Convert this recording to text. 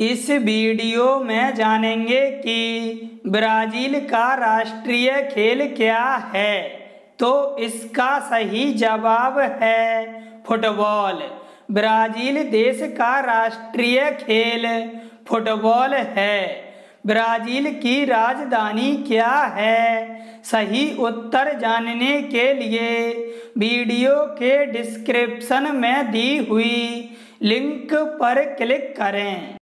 इस वीडियो में जानेंगे कि ब्राज़ील का राष्ट्रीय खेल क्या है, तो इसका सही जवाब है फुटबॉल। ब्राज़ील देश का राष्ट्रीय खेल फुटबॉल है। ब्राज़ील की राजधानी क्या है? सही उत्तर जानने के लिए वीडियो के डिस्क्रिप्शन में दी हुई लिंक पर क्लिक करें।